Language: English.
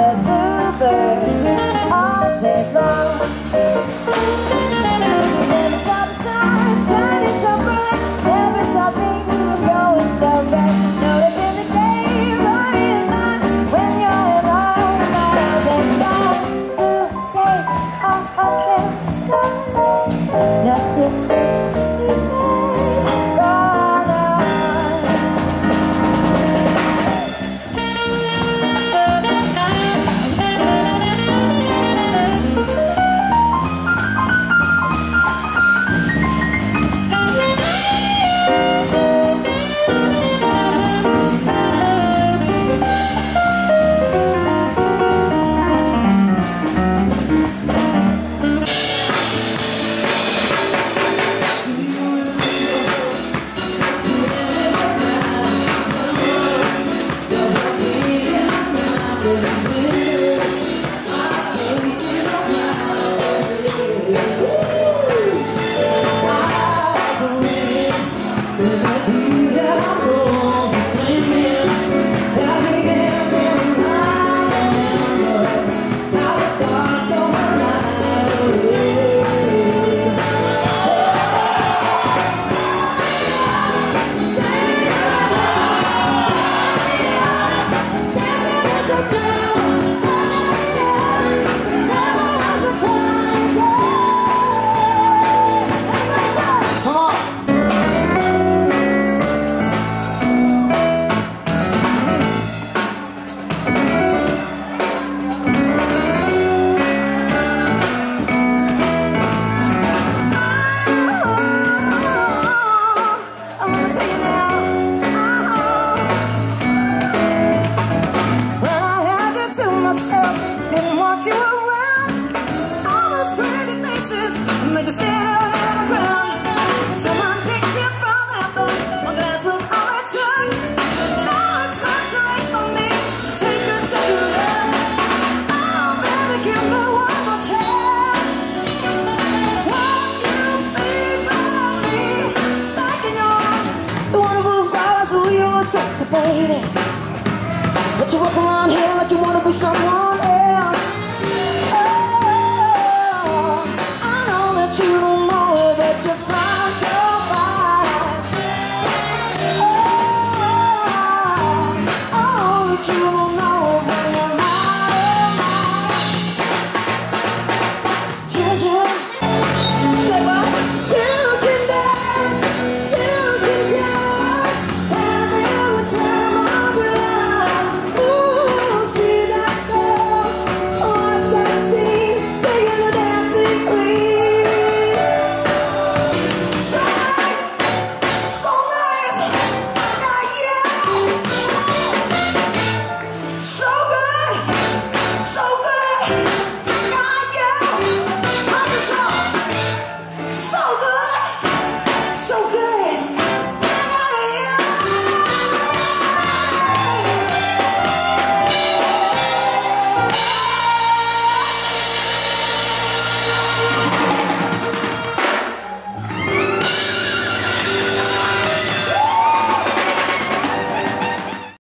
the bluebird all day long. Baby, but you walk around here like you want to be someone else. Oh, I know that you don't know that you're flying so far. Oh, I know that you don't know.